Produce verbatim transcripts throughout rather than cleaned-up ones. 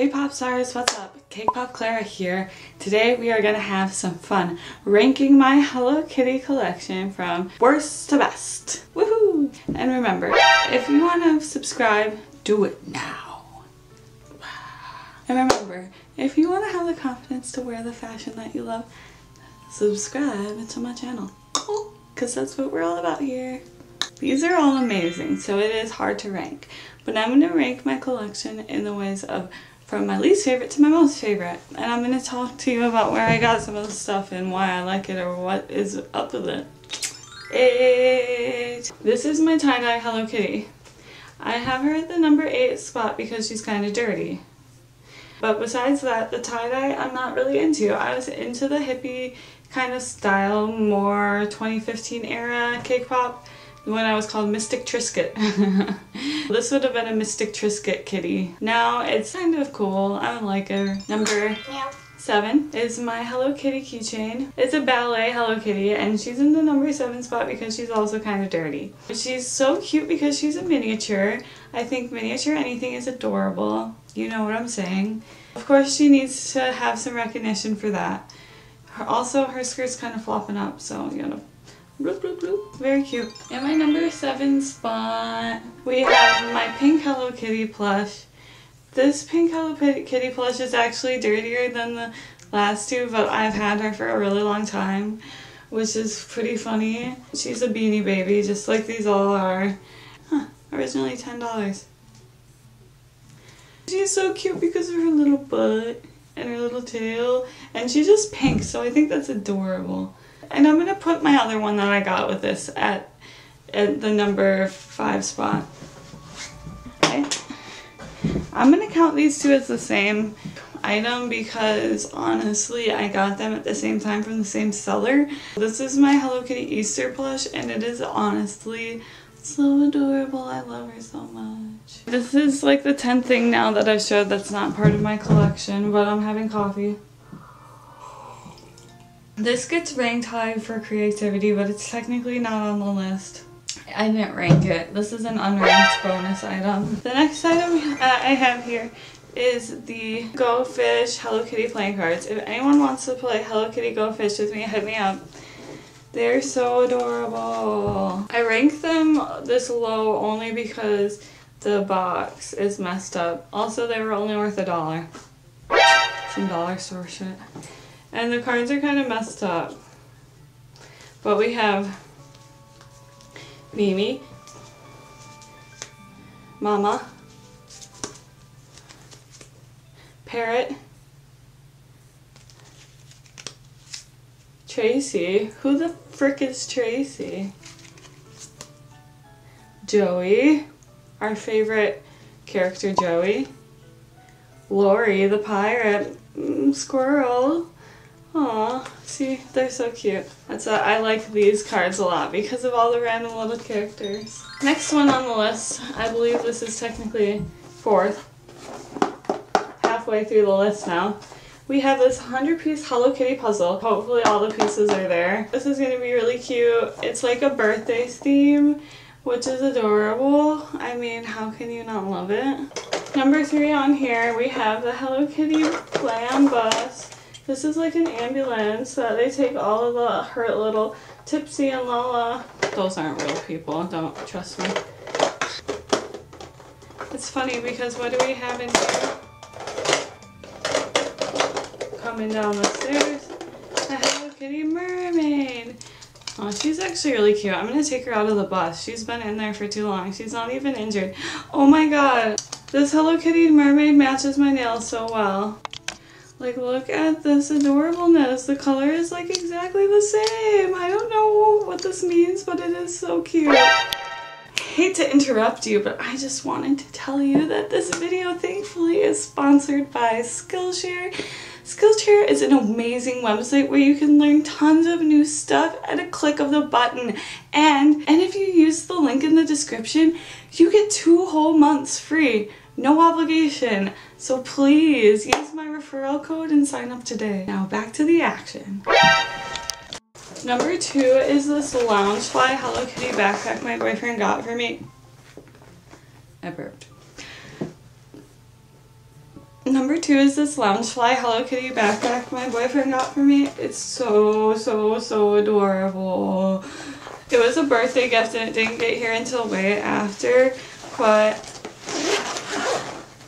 Hey pop stars, what's up? Cakepop Clara here. Today we are going to have some fun ranking my Hello Kitty collection from worst to best. Woohoo! And remember, if you want to subscribe, do it now. And remember, if you want to have the confidence to wear the fashion that you love, subscribe to my channel. Because that's what we're all about here. These are all amazing, so it is hard to rank. But I'm going to rank my collection in the ways of from my least favorite to my most favorite. And I'm going to talk to you about where I got some of the stuff and why I like it or what is up with it. Eight. This is my tie-dye Hello Kitty. I have her at the number eight spot because she's kind of dirty. But besides that, the tie-dye I'm not really into. I was into the hippie kind of style, more twenty fifteen era Cakepop, the one I was called Mystic Trisket. This would have been a Mystic Trisket kitty. Now it's kind of cool. I don't like her. Number yeah. seven is my Hello Kitty keychain. It's a ballet Hello Kitty and she's in the number seven spot because she's also kind of dirty. She's so cute because she's a miniature. I think miniature anything is adorable. You know what I'm saying. Of course she needs to have some recognition for that. Her, also her skirt's kind of flopping up, so you know. Bloop, bloop, bloop. Very cute. In my number seven spot, we have my pink Hello Kitty plush. This pink Hello Kitty plush is actually dirtier than the last two, but I've had her for a really long time, which is pretty funny. She's a beanie baby, just like these all are. Huh, originally ten dollars. She's so cute because of her little butt and her little tail, and she's just pink, so I think that's adorable. And I'm going to put my other one that I got with this at, at the number five spot. Okay. I'm going to count these two as the same item because honestly I got them at the same time from the same seller. This is my Hello Kitty Easter plush and it is honestly so adorable. I love her so much. This is like the tenth thing now that I've showed that's not part of my collection, but I'm having coffee. This gets ranked high for creativity, but it's technically not on the list. I didn't rank it. This is an unranked bonus item. The next item uh, I have here is the Go Fish Hello Kitty playing cards. If anyone wants to play Hello Kitty Go Fish with me, hit me up. They're so adorable. I ranked them this low only because the box is messed up. Also, they were only worth a dollar. Some dollar store shit. And the cards are kind of messed up. But we have Mimi, Mama, Parrot, Tracy. Who the frick is Tracy? Joey, our favorite character Joey. Lori the pirate, mm, Squirrel. Aww, see, they're so cute. That's why I like these cards a lot because of all the random little characters. Next one on the list, I believe this is technically fourth, halfway through the list now. We have this one hundred piece Hello Kitty puzzle. Hopefully all the pieces are there. This is going to be really cute. It's like a birthday theme, which is adorable. I mean, how can you not love it? Number three on here, we have the Hello Kitty Glam Bus. This is like an ambulance that they take all of the hurt little Tipsy and Lola. Those aren't real people, don't trust me. It's funny because what do we have in here? Coming down the stairs, a Hello Kitty mermaid. Oh, she's actually really cute. I'm going to take her out of the bus. She's been in there for too long. She's not even injured. Oh my god. This Hello Kitty mermaid matches my nails so well. Like, look at this adorableness. The color is like exactly the same. I don't know what this means, but it is so cute. Hate to interrupt you, but I just wanted to tell you that this video thankfully is sponsored by Skillshare. Skillshare is an amazing website where you can learn tons of new stuff at a click of the button. And, and if you use the link in the description, you get two whole months free. No obligation, so please use my referral code and sign up today. Now back to the action. Number two is this Loungefly Hello Kitty backpack my boyfriend got for me. I burped. Number two is this Loungefly Hello Kitty backpack my boyfriend got for me. It's so, so, so adorable. It was a birthday gift and it didn't get here until way after, but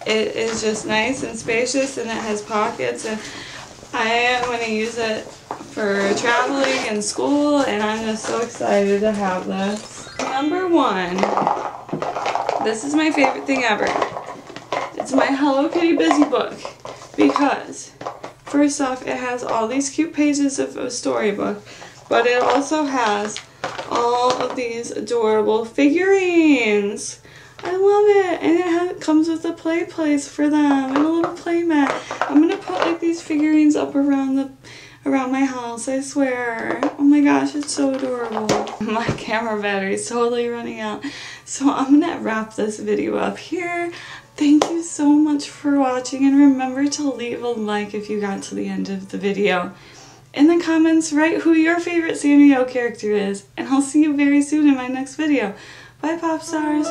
it is just nice and spacious and it has pockets, and I want to use it for traveling and school, and I'm just so excited to have this. Number one, this is my favorite thing ever. It's my Hello Kitty Busy Book, because first off, it has all these cute pages of a storybook, but it also has all of these adorable figurines. I love it, and it has, comes with a play place for them and a little play mat. I'm gonna put like these figurines up around the around my house, I swear. Oh my gosh, it's so adorable. My camera battery's totally running out, so I'm gonna wrap this video up here. Thank you so much for watching, and remember to leave a like if you got to the end of the video. In the comments, write who your favorite Sanrio character is, and I'll see you very soon in my next video. Bye, pop stars.